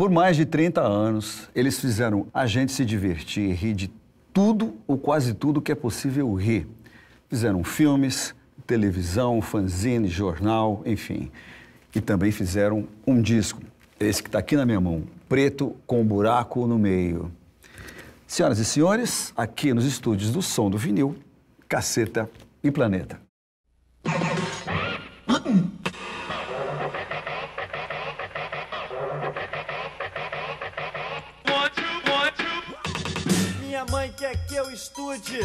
Por mais de 30 anos, eles fizeram a gente se divertir, rir de tudo ou quase tudo que é possível rir. Fizeram filmes, televisão, fanzine, jornal, enfim. E também fizeram um disco, esse que está aqui na minha mão, Preto com um Buraco no Meio. Senhoras e senhores, aqui nos estúdios do Som do Vinil, Casseta e Planeta. Minha mãe quer que eu estude,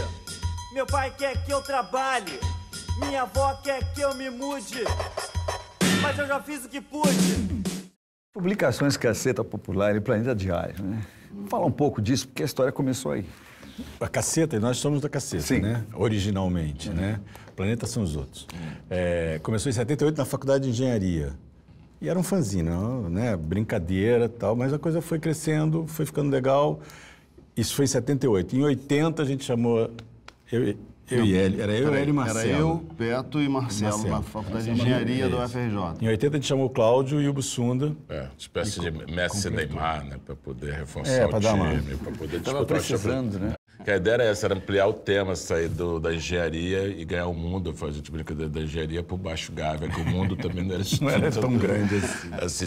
meu pai quer que eu trabalhe, minha avó quer que eu me mude, mas eu já fiz o que pude. Publicações Casseta Popular e Planeta Diário, né? Fala um pouco disso, porque a história começou aí. A Casseta, nós somos da Casseta, sim, né? Originalmente, né? Planeta são os outros. É, começou em 78 na Faculdade de Engenharia. E era um fanzine, né? Brincadeira e tal, mas a coisa foi crescendo, foi ficando legal. Isso foi em 78. Em 80 a gente chamou... Era eu e ele e Marcelo. Era eu, Beto e Marcelo. Na Faculdade de Engenharia do UFRJ. Em 80 a gente chamou o Cláudio e o Bussunda. É, espécie de Messi e Neymar, né? Para poder reforçar o time, para poder disputar precisando, né? Que a ideia era essa, era ampliar o tema, sair da engenharia e ganhar o mundo. A gente brincadeira da engenharia por baixo gávea, que o mundo também não era tão grande assim.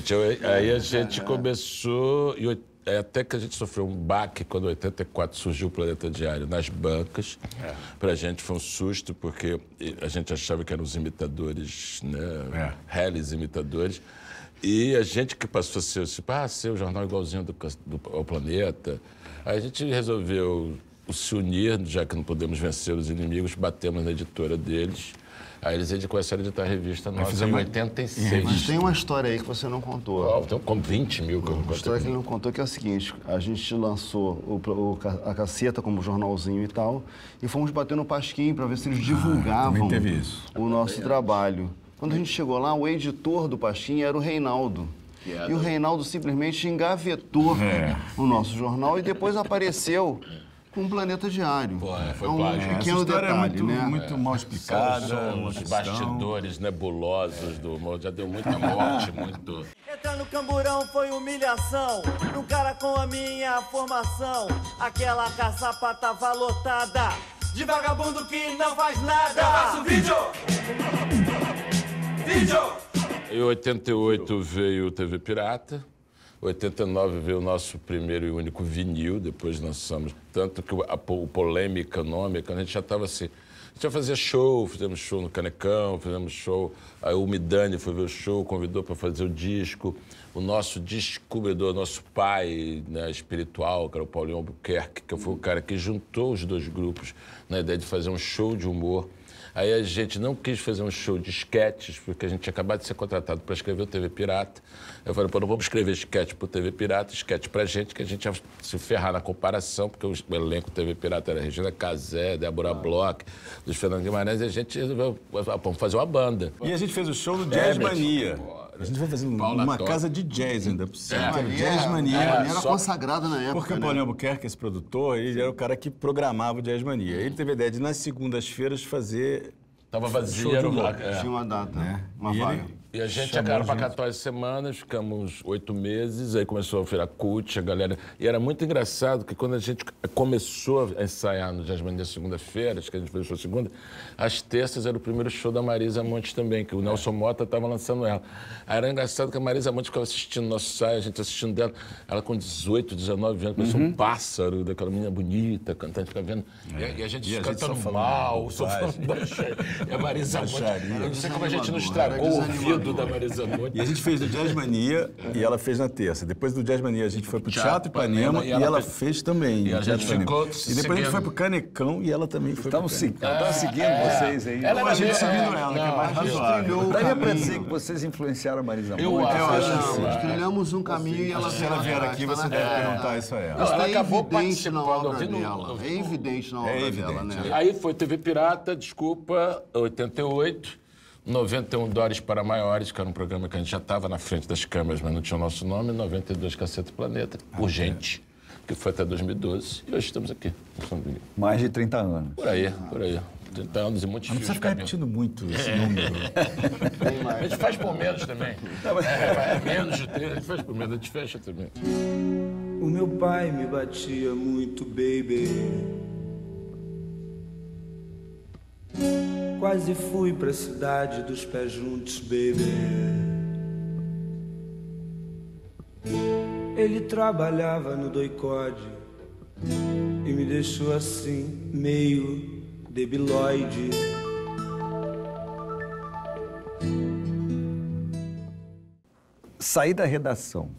Aí a gente começou... Até que a gente sofreu um baque quando em 84 surgiu o Planeta Diário nas bancas. É. Pra gente foi um susto, porque a gente achava que eram os imitadores, né? Reles imitadores. E a gente que passou a ser, tipo, ser o jornal igualzinho ao Planeta. Aí a gente resolveu se unir, já que não podemos vencer os inimigos, batemos na editora deles. Aí eles começaram a editar a revista nossa em 86. Mas tem uma história aí que você não contou. Qual? Tem como 20 mil que eu não contei. A história que ele não contou que é a seguinte, a gente lançou a Casseta como jornalzinho e tal, e fomos bater no Pasquim para ver se eles divulgavam o nosso trabalho. Quando a gente chegou lá, o editor do Pasquim era o Reinaldo. E o Reinaldo simplesmente engavetou o nosso jornal e depois apareceu... um Planeta Diário. Pô, foi plágio. Pequeno detalhe, né? Muito mal explicada. Os bastidores nebulosos do humor. Já deu muita morte, muito... Entrar no camburão foi humilhação, um cara com a minha formação. Aquela caçapa tava lotada de vagabundo que não faz nada. Eu faço vídeo! Vídeo! Em 88 veio o TV Pirata. Em 89 veio o nosso primeiro e único vinil, depois lançamos. Tanto que a polêmica econômica, a gente já estava assim... A gente ia fazer show, fizemos show no Canecão, fizemos show... Aí o Midani foi ver o show, convidou para fazer o disco. O nosso descobridor, nosso pai, né, espiritual, que era o Paulinho Albuquerque, que foi o cara que juntou os dois grupos na ideia de fazer um show de humor. Aí a gente não quis fazer um show de esquetes, porque a gente tinha acabado de ser contratado para escrever o TV Pirata. Eu falei, pô, não vamos escrever esquete para o TV Pirata, esquete para a gente, que a gente ia se ferrar na comparação, porque o elenco TV Pirata era Regina Casé, Débora Bloch, dos Fernando Guimarães, e a gente resolveu, vamos fazer uma banda. E a gente fez o show do Jazz Mania. A gente foi fazer uma casa de jazz ainda por cima. Jazz Mania. Era consagrada na época. Porque o Paulinho Albuquerque, esse produtor, ele era o cara que programava o Jazz Mania. Ele teve a ideia de, nas segundas-feiras, fazer... Tava vazio, era tinha uma data, né? Uma vaga. E a gente chegou para 14 semanas, ficamos 8 meses, aí começou a virar cult, a galera... E era muito engraçado que quando a gente começou a ensaiar no Jazz Mania segunda-feira, acho que a gente fez o show segunda, às terças era o primeiro show da Marisa Monte também, que o Nelson Mota estava lançando ela. Aí era engraçado que a Marisa Monte ficava assistindo o nosso ensaio, a gente assistindo dela. Ela com 18, 19 anos, parecia um pássaro, daquela menina bonita, cantando, ficava vendo. E a gente cantando mal, só falando baixaria. E a Marisa Monte... Eu não sei como a gente não estragou o ouvido da Marisa Monte. E a gente fez do Jazz Mania e ela fez na terça. Depois do Jazz Mania a gente foi pro Teatro Ipanema e ela fez também. E a gente ficou seguindo. E depois a gente foi pro Canecão e ela também foi pro Canecão. Estavam seguindo vocês aí. A gente seguindo ela, que é mais razoável. Daria pra dizer que vocês influenciaram a Marisa Monte? Eu acho que nós trilhamos um caminho e ela... Se ela vier aqui, você deve perguntar isso a ela. Ela acabou participando na obra dela. É evidente na obra dela, né? Aí foi TV Pirata, desculpa, 88. 91 Dólares para Maiores, que era um programa que a gente já estava na frente das câmeras, mas não tinha o nosso nome, 92 Casseta e Planeta, urgente, que foi até 2012, e hoje estamos aqui. Mais de 30 anos. Por aí, por aí. 30 anos e muitos fios de cabelo. Não precisa ficar repetindo muito esse número. A gente faz por menos também. Menos de 30, a gente faz por menos, a gente fecha também. O meu pai me batia muito, baby. Quase fui pra cidade dos pés juntos, baby. Ele trabalhava no doicode e me deixou assim, meio debilóide. Saí da redação,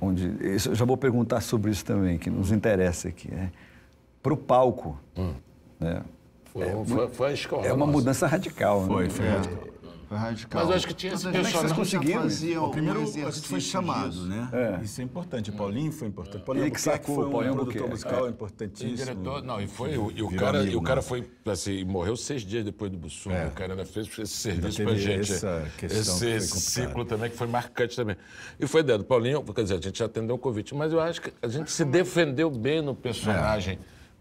onde... Eu já vou perguntar sobre isso também, que nos interessa aqui. Né? Para o palco. Né? Foi a escola. É uma mudança radical. Foi radical. Foi radical. Mas eu acho que tinha esse personagem. Conseguiram. Primeiro, a gente foi chamado, né? É. Isso é importante. Paulinho foi importante. Paulinho Albuquerque foi um produtor musical importantíssimo. Diretor, não, e foi... E o cara foi, assim, morreu 6 dias depois do Bussum. O cara ainda fez esse serviço pra gente. Esse ciclo também, que foi marcante também. E foi dado. Paulinho, quer dizer, a gente já atendeu o convite, mas eu acho que a gente se defendeu bem no personagem.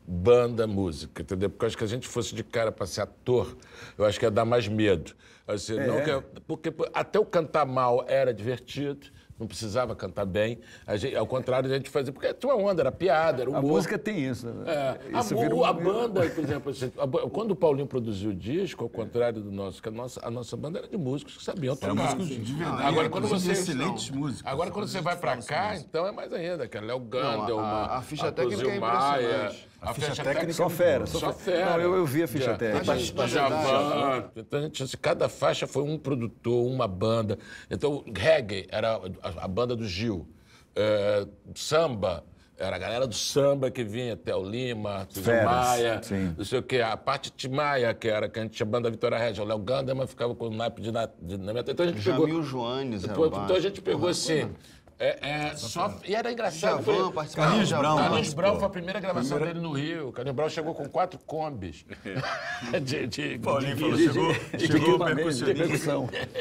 Banda, música, entendeu? Porque eu acho que a gente fosse de cara para ser ator, eu acho que ia dar mais medo. Assim, porque até eu cantar mal era divertido, não precisava cantar bem. A gente, ao contrário, a gente fazia... Porque tu é onda, era piada, era humor. A música tem isso, né? É. Isso a banda, por exemplo, assim, quando o Paulinho produziu o disco, ao contrário do nosso, que a nossa banda era de músicos que sabiam tocar. Era músicos de verdade. Agora, quando você... Excelentes músicos. Agora, quando você vai pra cá, então é mais ainda, cara. Léo Gandel, a ficha técnica é impressionante. A ficha técnica só fera. Não, eu vi a ficha técnica. Djavan. Então, cada faixa foi um produtor, uma banda. Então, reggae era a banda do Gil. Samba, era a galera do samba que vinha até o Lima, Tim Maia, não sei o quê. A parte Tim Maia, que era que a gente tinha banda Vitória Regia. O Léo Gandama ficava com o naipe de dinamita. Então a gente pegou... Jamil Joanes era o baixo. Então a gente pegou assim... E era engraçado. Carlinhos Brown. Carlinhos Brown foi a primeira gravação dele no Rio. Carlinhos Brown chegou com 4 combis.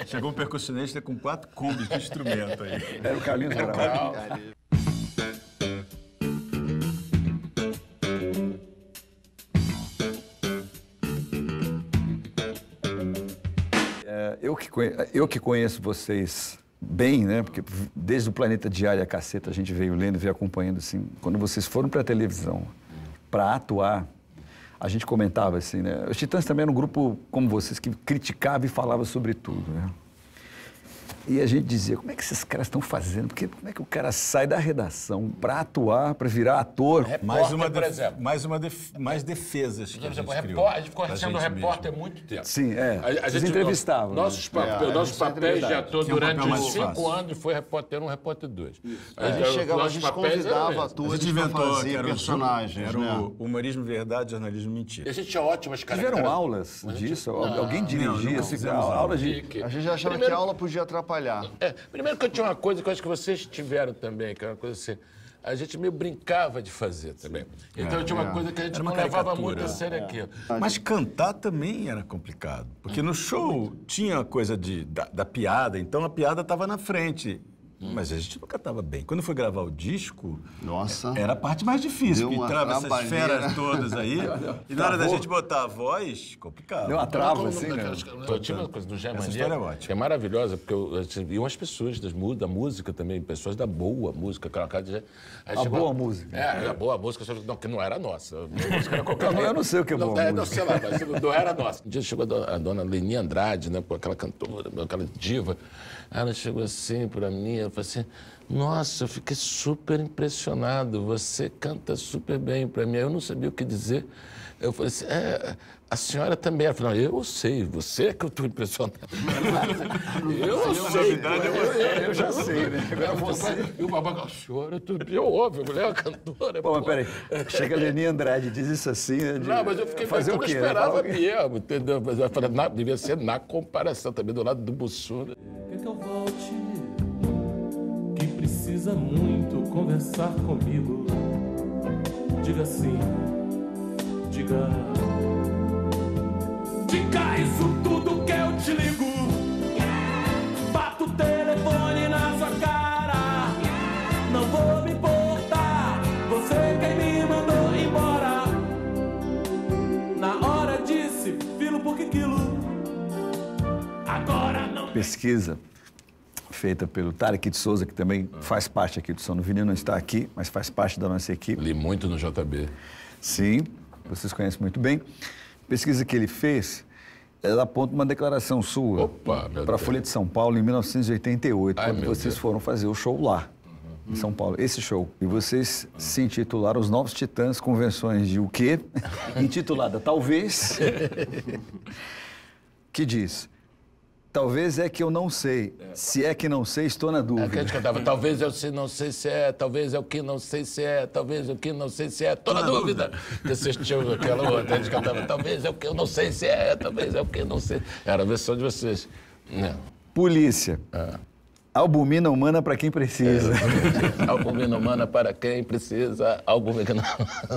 Chegou um percussionista com 4 combis de instrumento aí. Era o Carlinhos Brown. Eu que conheço vocês bem, né? Porque desde o Planeta Diário a Casseta, a gente veio lendo, veio acompanhando, assim. Quando vocês foram para a televisão, para atuar, a gente comentava, assim, né? Os Titãs também era um grupo, como vocês, que criticava e falava sobre tudo, né? E a gente dizia, como é que esses caras estão fazendo? Porque como é que o cara sai da redação para atuar, para virar ator? Mais defesas que a gente ficou sendo repórter há muito tempo. Sim, A gente entrevistava. Nossos papéis de ator durante uns 5 anos foi repórter 1, repórter 2. A gente chegava, a gente convidava atores para fazer personagens. Era o humorismo verdade, jornalismo mentira. E a gente tinha ótimas características. Tiveram aulas disso? Alguém dirigia? A gente achava que a aula podia atrapalhar. Primeiro que eu tinha uma coisa que eu acho que vocês tiveram também, que era uma coisa assim, a gente meio brincava de fazer também. Então tinha uma coisa que a gente não levava muito a sério aquilo. Mas cantar também era complicado, porque no show tinha a coisa da piada, então a piada estava na frente. Mas a gente nunca estava bem. Quando foi gravar o disco, era a parte mais difícil, que entrava essas feras todas aí. E na hora da gente botar a voz, complicado. Deu uma trava, assim, né? Eu tive uma coisa do Jazz Mania. Essa história é ótima. É maravilhosa, porque iam as pessoas da música também, pessoas da boa música. A boa música. A boa música, que não era nossa. Eu não sei o que é boa música. Não sei lá, mas não era nossa. Um dia chegou a dona Leny Andrade, né, aquela cantora, aquela diva. Ela chegou assim pra mim, ela falou assim, nossa, eu fiquei super impressionado, você canta super bem pra mim. Eu não sabia o que dizer. Eu falei assim, a senhora também. Ela falou, não, eu sei, você é que eu tô impressionado. Eu já sei, né? Agora você. E o babaca, senhora, tudo bem, óbvio, mulher é uma cantora. Pô, mas peraí, chega a Leny Andrade, diz isso assim, né? Não, mas eu fiquei fazendo o que eu esperava mesmo, entendeu? Mas eu falei, devia ser na comparação também, do lado do Bussum. Quer que eu volte? Que precisa muito conversar comigo. Diga sim. Diga isso tudo que eu te ligo. Bato o telefone na sua cara. Não vou me importar. Você quem me mandou embora. Na hora disse. pesquisa feita pelo Tarek de Souza, que também faz parte aqui do Som do Vinil, não está aqui, mas faz parte da nossa equipe. Li muito no JB. Sim, vocês conhecem muito bem. A pesquisa que ele fez, ela aponta uma declaração sua para a Folha de São Paulo em 1988, quando vocês foram fazer o show lá, em São Paulo, esse show. E vocês se intitularam Os Novos Titãs, Convenções de o quê? Intitulada Talvez, que diz... Talvez é que eu não sei. Se é que não sei, estou na dúvida. É que eu tava, talvez eu se não sei se é, talvez é o que não sei se é, talvez o que não sei se é, tô na dúvida. Vocês tinham aquela outra, eles cantavam, talvez é o que eu não sei se é, talvez é o que não sei. Era a versão de vocês. Não. Polícia. Ah. Albumina humana para quem precisa. É, albumina humana para quem precisa. Albumina...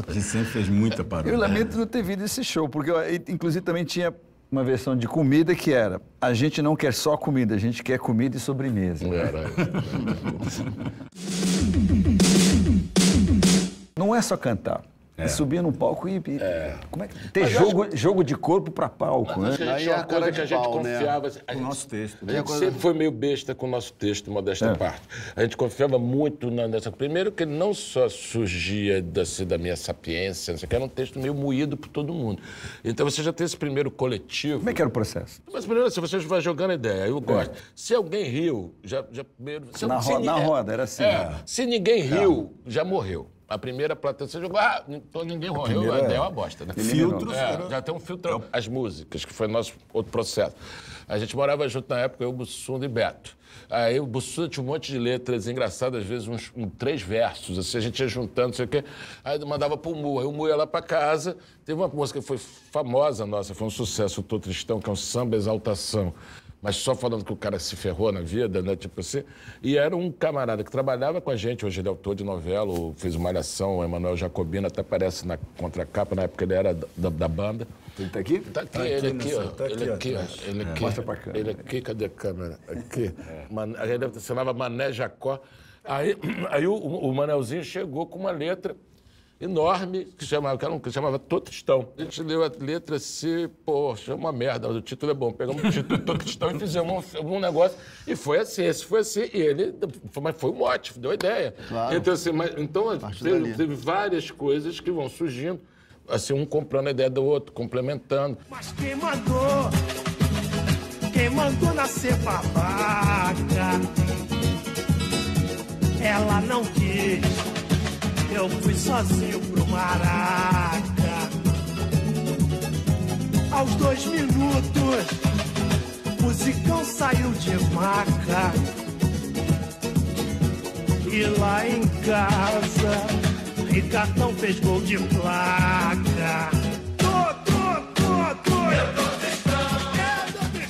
Você sempre fez muita paródia. Eu lamento não ter vindo esse show, porque eu, inclusive, também tinha... uma versão de comida que era... A gente não quer só comida, a gente quer comida e sobremesa. Não é só cantar. É subir no palco e... Como é que... Ter jogo, jogo de corpo para palco, né? Aí é uma coisa que a gente confiava... Né? O nosso texto. A gente sempre foi meio besta com o nosso texto, modesta parte. A gente confiava muito nessa... Primeiro que ele não só surgia da minha sapiência, não sei o que, era um texto meio moído por todo mundo. Então você já tem esse primeiro coletivo... Como é que era o processo? Mas primeiro, se você vai jogando a ideia, eu gosto. Se alguém riu, já primeiro... Na roda, era assim. Se ninguém riu, já morreu. A primeira plateia, você jogou, ninguém morreu, é uma bosta, né? Filtros, já tem um filtro. As músicas, que foi nosso outro processo. A gente morava junto na época, eu, Bussunda e Beto. Aí o Bussunda tinha um monte de letras engraçadas, às vezes uns 3 versos, assim, a gente ia juntando, não sei o quê. Aí mandava pro Mu, aí o Mu ia lá pra casa. Teve uma música que foi famosa nossa, foi um sucesso, o Tô Tristão, que é um samba exaltação. Mas só falando que o cara se ferrou na vida, né, tipo assim. E era um camarada que trabalhava com a gente, hoje ele é autor de novela, fez uma Malhação, o Emanuel Jacobino, até aparece na contracapa, na época ele era da banda. Ele tá aqui? Tá aqui, ele aqui, ó. Ele aqui, ó. Ele aqui. Mostra pra câmera. Ele aqui, cadê a câmera? Aqui. Ele se chamava Mané Jacó. Aí o Manelzinho chegou com uma letra enorme, que chamava Tô Tristão. A gente leu a letra assim, poxa, é uma merda, mas o título é bom. Pegamos o título Tô Tristão e fizemos um negócio. E foi assim, esse foi assim. E ele, mas foi um mote, deu ideia. Claro. Então, assim, teve várias coisas que vão surgindo, assim, um comprando a ideia do outro, complementando. Mas quem mandou nascer babaca, ela não quis. Eu fui sozinho pro Maraca. Aos 2 minutos, o musicão saiu de maca. E lá em casa, Ricardão fez gol de placa. Tô, eu tô testando, eu tô testando.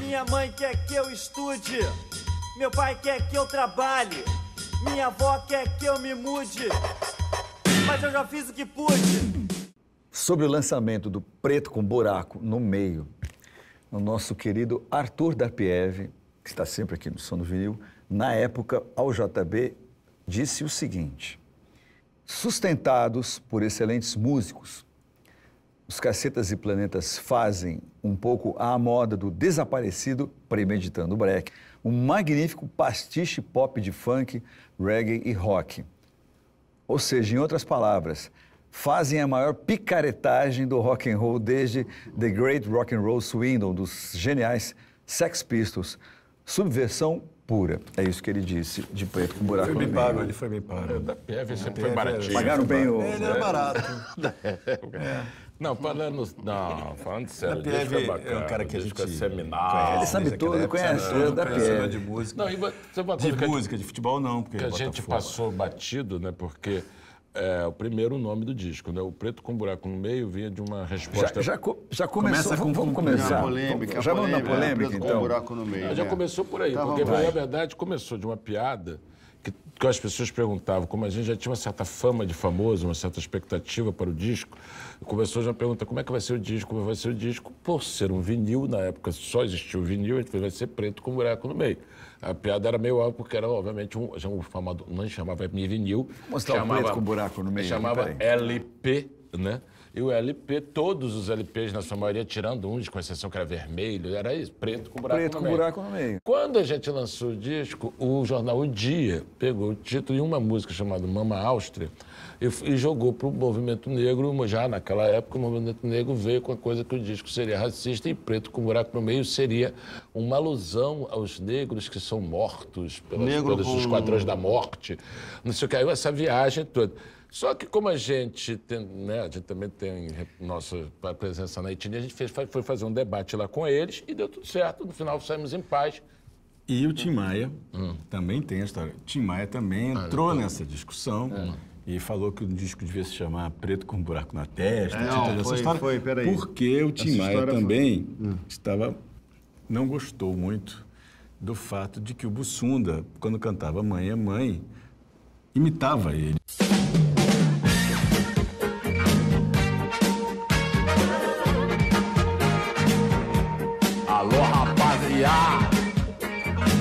Minha mãe quer que eu estude, meu pai quer que eu trabalhe, minha avó quer que eu me mude, mas eu já fiz o que pude. Sobre o lançamento do Preto com Buraco no Meio, o nosso querido Arthur Dapieve, que está sempre aqui no Som do Vinil, na época ao JB, disse o seguinte: sustentados por excelentes músicos, os Cacetas e Planetas fazem um pouco à moda do desaparecido Premeditando Break, um magnífico pastiche pop de funk, reggae e rock. Ou seja, em outras palavras, fazem a maior picaretagem do rock and roll desde The Great Rock and Roll Swindle, dos geniais Sex Pistols. Subversão pura. É isso que ele disse, de Preto com Buraco no Meio. Ele foi bem pago. Da PF sempre foi baratinho. Pagaram bem o... Ele era barato. Não, falando sério, é bacana. É um cara que a gente conhece. Ele sabe tudo, ele conhece. Ele é de música. De música, de futebol não. Porque a gente passou batido, né, porque... É o primeiro nome do disco, né? O Preto com Buraco no Meio vinha de uma resposta... Já começou, vamos começar. Polêmica, já vamos na polêmica, então. Preto com Buraco no Meio. Já começou por aí, porque na verdade começou de uma piada que as pessoas perguntavam, como a gente já tinha uma certa fama de famoso, uma certa expectativa para o disco, começou já a perguntar como é que vai ser o disco, como vai ser o disco, por ser um vinil, na época só existia o vinil, a gente falou, vai ser preto com um buraco no meio. A piada era meio alvo, porque era, obviamente, não chamava vinil, chamava preto com buraco no meio, chamava LP, né? E o LP, todos os LPs, na sua maioria, tirando uns, com exceção que era vermelho, era isso, preto com buraco no meio. Preto com buraco no meio. Quando a gente lançou o disco, o jornal O Dia pegou o título de uma música chamada Mama Áustria e jogou para o movimento negro. Já naquela época, o movimento negro veio com a coisa que o disco seria racista e preto com buraco no meio seria uma alusão aos negros que são mortos pelos esquadrões da morte. Não sei o que, aí essa viagem toda. Só que como a gente tem, né, a gente também tem nossa presença na etnia, a gente foi fazer um debate lá com eles e deu tudo certo. No final saímos em paz. E o Tim Maia também tem a história. Tim Maia também entrou nessa discussão e falou que o disco devia se chamar Preto com um Buraco na Testa. Não, foi, peraí. Porque o Tim Maia também não gostou muito do fato de que o Bussunda, quando cantava Mãe é Mãe, imitava ele.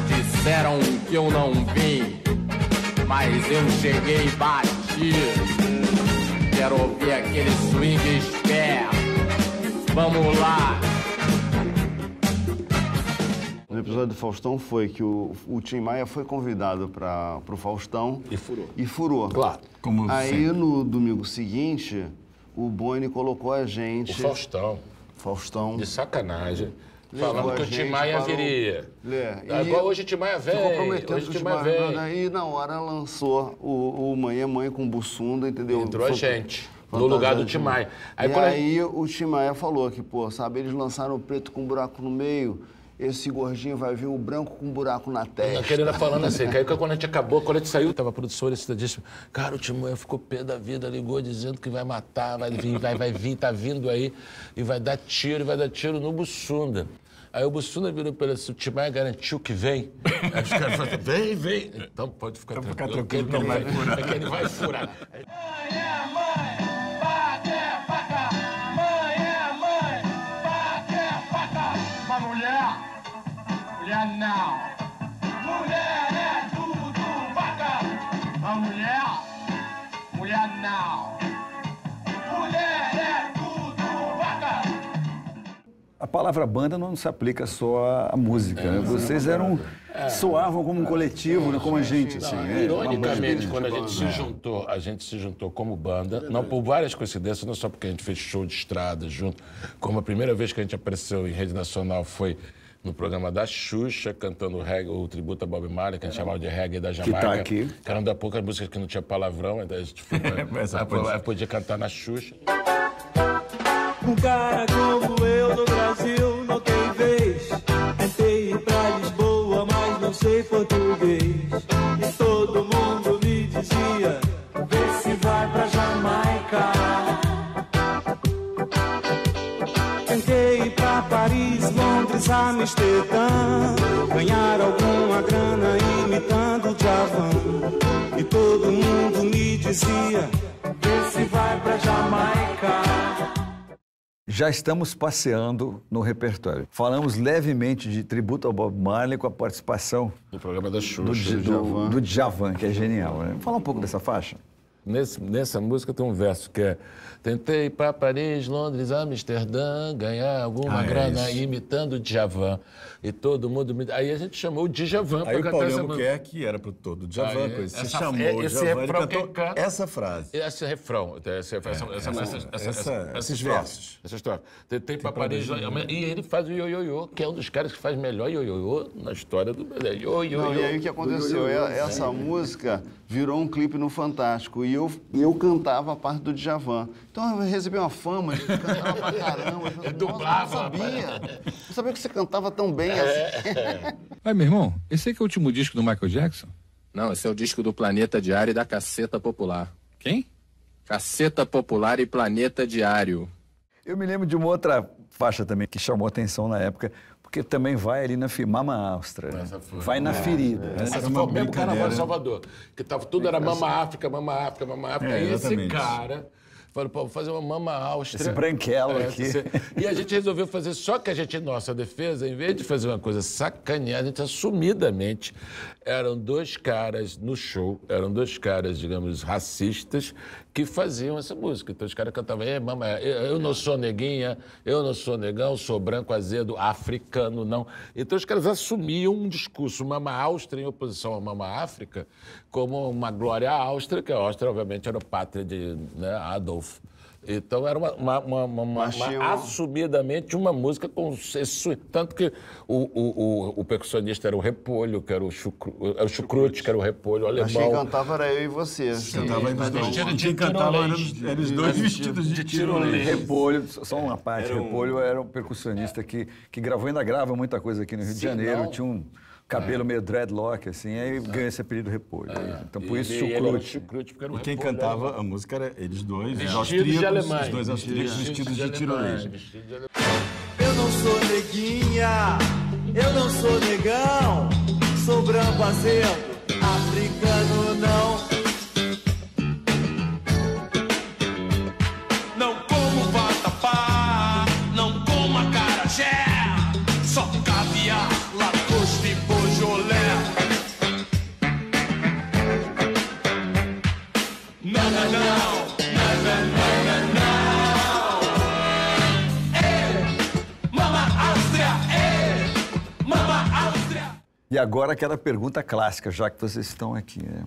Disseram que eu não vim, mas eu cheguei e bati. Quero ouvir aquele swing esperto. Vamos lá. No episódio do Faustão foi que o Tim Maia foi convidado para o Faustão. E furou. E furou. Claro. Como aí sempre. No domingo seguinte, o Boni colocou a gente... O Faustão. Faustão. De sacanagem. Falando que o Tim Maia viria. Agora hoje o Tim Maia vem. Hoje o Tim Maia vem. E na hora lançou o Mãe é Mãe com Bussunda, entendeu? Entrou a gente, no lugar do Tim Maia. Aí o Tim Maia falou que, pô, sabe, eles lançaram o preto com um buraco no meio, esse gordinho vai vir o branco com um buraco na testa. A querida falando assim, que aí quando a gente acabou, quando a gente saiu, tava a produtora, esse disse, cara, o Tim Maia ficou pé da vida, ligou dizendo que vai matar, vai vir, tá vindo aí, e vai dar tiro no Bussunda. Aí o Bussunda virou para ele assim, o Tim Maia garantiu que vem. Aí os caras falaram, vem. Então pode ficar tranquilo, que ele não vai furar. É que ele vai furar. Mãe é mãe, bate é faca. Mãe é mãe, bate é faca. Mas mulher não. Mulher é tudo vaca. Mas mulher não. A palavra banda não se aplica só à música, né? Vocês soavam como um coletivo, né? Como a gente, assim. Ironicamente, quando a gente se juntou, como banda, não por várias coincidências, não só porque a gente fez show de estrada junto, como a primeira vez que a gente apareceu em rede nacional foi no programa da Xuxa, cantando o reggae, o tributo a Bob Marley, que a gente chamava de reggae da Jamaica. Que tá aqui. Que era uma das poucas músicas que não tinha palavrão, então a gente foi, podia cantar na Xuxa. Um cara como eu no Brasil não tem vez. Tentei ir pra Lisboa, mas não sei português. E todo mundo me dizia, vê se vai pra Jamaica. Tentei ir pra Paris, Londres, Amsterdã, ganhar alguma grana imitando o Djavan. E todo mundo me dizia, vê se vai pra Jamaica. Já estamos passeando no repertório. Falamos levemente de tributo ao Bob Marley com a participação do programa da Xuxa, do Djavan, que é genial, né? Fala um pouco dessa faixa. Nessa música tem um verso que é tentei ir para Paris, Londres, Amsterdã, ganhar alguma grana imitando o Djavan. E todo mundo... Aí a gente chamou o Djavan para cantar essa música. Aí o Paulinho Albuquerque, que era produtor do Djavan, chamou o Djavan e cantou essa frase. Esse refrão, esses versos. Essa história. Tentei ir para Paris... E ele faz o ioiô, que é um dos caras que faz melhor ioiô na história do Brasil. E aí o que aconteceu? Essa música virou um clipe no Fantástico. E eu cantava a parte do Djavan. Então eu recebi uma fama, eu cantava pra caramba. Eu dublava. Eu não sabia que você cantava tão bem assim. Vai, meu irmão, esse aqui é o último disco do Michael Jackson? Não, esse é o disco do Planeta Diário e da Casseta Popular. Quem? Casseta Popular e Planeta Diário. Eu me lembro de uma outra faixa também que chamou atenção na época, porque também vai ali na Mama Áustria, né? Vai na ferida. Né? Essa foi o mesmo carnaval de Salvador, que tava, tudo era Mama África, Mama África, Mama África. E esse cara falou, pô, vou fazer uma Mama Áustria. Esse branquelo aqui. E a gente resolveu fazer, só que a gente, nossa defesa, em vez de fazer uma coisa sacaneada, a gente assumidamente, eram dois caras no show, eram dois caras, digamos, racistas, que faziam essa música. Então os caras cantavam, mama, eu não sou neguinha, eu não sou negão, sou branco, azedo, africano, não. Então os caras assumiam um discurso, Mama Áustria em oposição à Mama África, como uma glória à Áustria, que a Áustria, obviamente, era pátria de Adolf. Então era uma assumidamente uma música com esse, tanto que o percussionista era o Repolho, que era o Chucrute, que era o Repolho, o alemão. Quem cantava era eu e você. Quem cantava eram os dois vestidos de tirolês. Repolho, só uma parte, Repolho era um percussionista que gravou, ainda grava muita coisa aqui no Rio de Janeiro, tinha um cabelo meio dreadlock, assim, aí ganha esse apelido Repolho. Então, por isso, Chucrute. E quem cantava a música era eles dois, os dois austríacos vestidos de tirolês. Eu não sou neguinha, eu não sou negão, sou branco azedo, africano não. E agora aquela pergunta clássica, já que vocês estão aqui, né?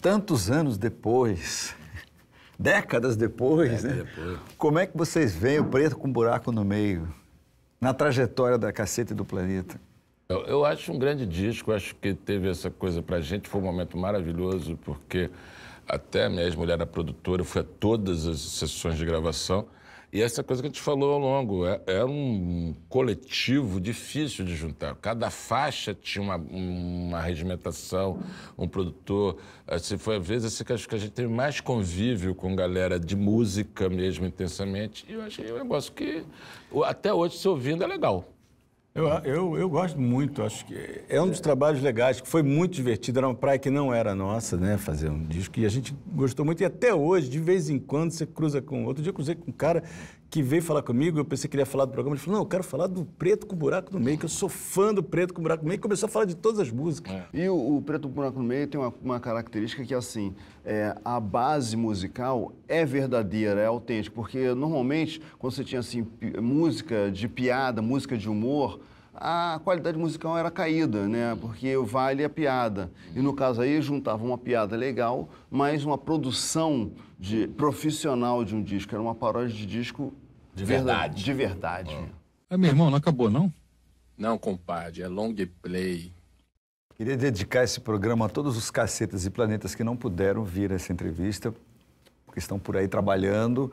Tantos anos depois, décadas depois, né? Como é que vocês veem o Preto com um Buraco no Meio, na trajetória da Casseta e do Planeta? Eu acho um grande disco, acho que teve essa coisa pra gente, foi um momento maravilhoso, porque até minha ex-mulher era produtora, eu fui a todas as sessões de gravação, e essa coisa que a gente falou ao longo, era um coletivo difícil de juntar. Cada faixa tinha uma regimentação, um produtor. Assim, foi a vez assim, que acho que a gente teve mais convívio com galera de música mesmo, intensamente. E eu achei um negócio que até hoje, se ouvindo, é legal. Eu gosto muito, acho que é um dos trabalhos legais, que foi muito divertido, era uma praia que não era nossa, né, fazer um disco, e a gente gostou muito, e até hoje, de vez em quando, você cruza com... Outro dia eu cruzei com um cara que veio falar comigo, eu pensei que ele ia falar do programa, ele falou, não, eu quero falar do Preto com Buraco no Meio, que eu sou fã do Preto com Buraco no Meio, e começou a falar de todas as músicas. E o Preto com Buraco no Meio tem uma característica que, assim, a base musical é verdadeira, é autêntica, porque, normalmente, quando você tinha, assim, música de piada, música de humor, a qualidade musical era caída, né? Porque vale a piada. E no caso aí, juntava uma piada legal, mais uma produção de profissional de um disco. Era uma paródia de disco de verdade. De verdade. Ah, meu irmão, não acabou, não? Não, compadre, é long play. Queria dedicar esse programa a todos os Cacetas e Planetas que não puderam vir a essa entrevista, porque estão por aí trabalhando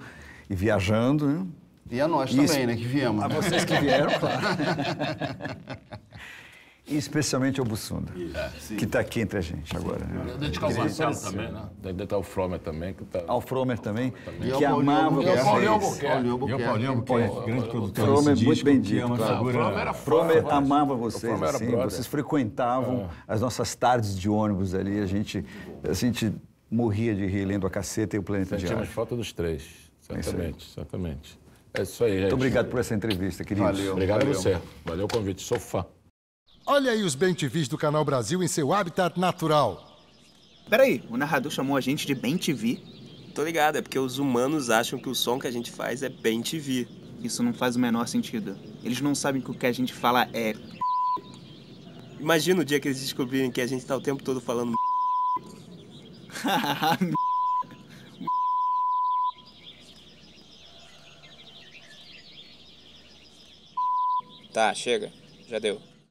e viajando, né? E a nós também, né, que viemos. A vocês que vieram, claro. E especialmente ao Bussunda, que está aqui entre a gente agora. Dedicar o Marcelo também, né? Dedicar ao Fromer também. Ao Fromer também, que amava vocês. E ao Paulinho Albuquerque. E ao Paulinho Albuquerque, grande produtor. O Fromer é muito bendito. O Fromer amava vocês, assim. Vocês frequentavam as nossas tardes de ônibus ali. A gente morria de rir lendo a Casseta e o Planeta Diário. Sentimos falta dos três, certamente, certamente. É isso aí, gente. Muito obrigado por essa entrevista, queridos. Valeu. Obrigado a você. Valeu o convite. Sou fã. Olha aí os bem-tvs do Canal Brasil em seu habitat natural. Peraí, o narrador chamou a gente de bem-tv? Tô ligado, é porque os humanos acham que o som que a gente faz é bem-tv. Isso não faz o menor sentido. Eles não sabem que o que a gente fala é... Imagina o dia que eles descobrirem que a gente tá o tempo todo falando... Tá, chega. Já deu.